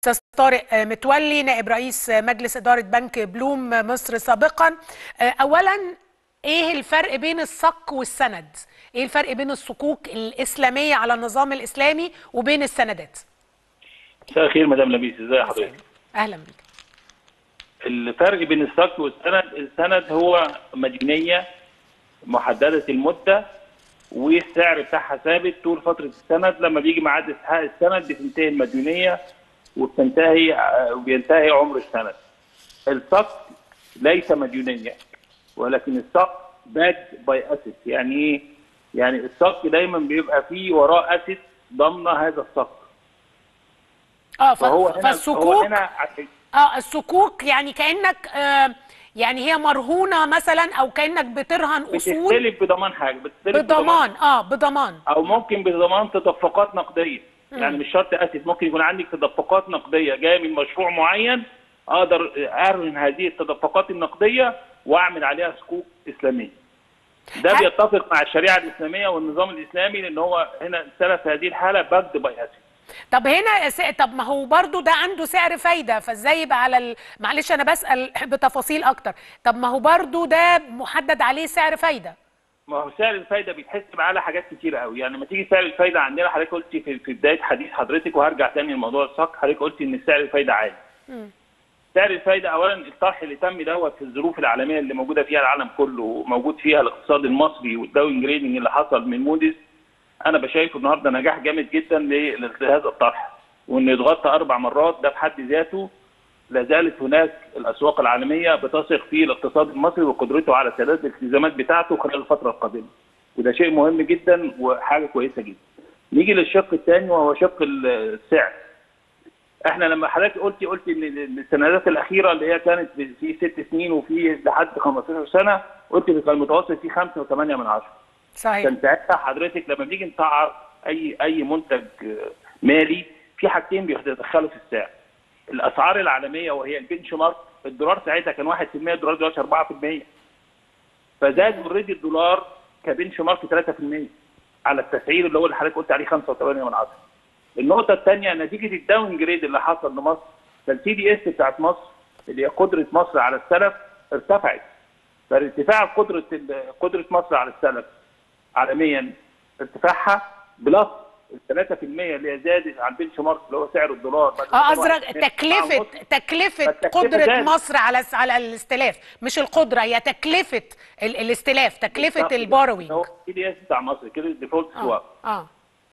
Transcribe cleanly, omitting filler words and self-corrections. استاذ طارق متولي نائب رئيس مجلس إدارة بنك بلوم مصر سابقا، أولا إيه الفرق بين الصك والسند؟ إيه الفرق بين الصكوك الإسلامية على النظام الإسلامي وبين السندات؟ مساء الخير مدام لميس، إزاي حضرتك؟ أهلا بيك. الفرق بين الصك والسند، السند هو مديونية محددة المدة والسعر بتاعها ثابت طول فترة السند، لما بيجي ميعاد إسحاق السند بتنتهي المديونية وبينتهي عمر السند. الصك ليس مديونيه، ولكن الصك باك باي اسيت. يعني ايه؟ يعني الصك دايما بيبقى فيه وراه اسيت ضامنه هذا الصك. فالصكوك الصكوك يعني كانك يعني هي مرهونه مثلا، او كانك بترهن اصول، بتستلف بضمان حاجه، بتستلف بضمان بضمان، او ممكن بضمان تدفقات نقديه. يعني مش شرط اسيت، ممكن يكون عندك تدفقات نقديه جايه من مشروع معين، اقدر ارهن هذه التدفقات النقديه واعمل عليها صكوك اسلاميه. ده بيتفق مع الشريعه الاسلاميه والنظام الاسلامي، لان هو هنا السلف في هذه الحاله باكد باي اسيت. طب هنا طب ما هو برضه ده عنده سعر فايده، فازاي يبقى على معلش انا بسال بتفاصيل اكتر، طب ما هو برضه ده محدد عليه سعر فايده. ما هو سعر الفايده بيتحسب على حاجات كتيره قوي. يعني لما تيجي سعر الفايده عندنا، حضرتك قلت في بدايه حديث حضرتك وهرجع تاني لموضوع الصك، حضرتك قلت ان سعر الفايده عالي. سعر الفايده اولا الطرح اللي تم دوت في الظروف العالميه اللي موجوده فيها العالم كله، وموجود فيها الاقتصاد المصري والداون جريدنج اللي حصل من مودز، انا بشايفه النهارده نجاح جامد جدا لهذا الطرح، وانه يتغطى 4 مرات ده في حد ذاته. لا زالت هناك الاسواق العالميه بتثق في الاقتصاد المصري وقدرته على سداد الالتزامات بتاعته خلال الفتره القادمه، وده شيء مهم جدا وحاجه كويسه جدا. نيجي للشق الثاني وهو شق السعر. احنا لما حضرتك قلت ان السندات الاخيره اللي هي كانت في 6 سنين وفي لحد 15 سنه، قلت في المتوسط في 5.8. صحيح. كان ساعتها حضرتك لما بنيجي نسعر اي منتج مالي، في حاجتين بيتدخلوا في السعر. الاسعار العالميه وهي البنش مارك، الدولار ساعتها كان 1%، الدولار دلوقتي 4%. فزاد اوريدي الدولار كبنش مارك 3% على التسعير اللي هو اللي حضرتك قلت عليه 5.8. النقطه الثانيه نتيجه الداون جريد اللي حصل لمصر، فالسي دي اس بتاعت مصر اللي هي قدره مصر على السلف ارتفعت. فارتفاع قدره مصر على السلف عالميا، ارتفاعها بلس 3% اللي زادت على البنش مارك اللي هو سعر الدولار. ازرق تكلفه قدره مصر على الاستلاف، مش القدره، هي تكلفه الاستلاف، تكلفه البوروينج. هو السي دي اس بتاع مصر كده، الديفولت سواب.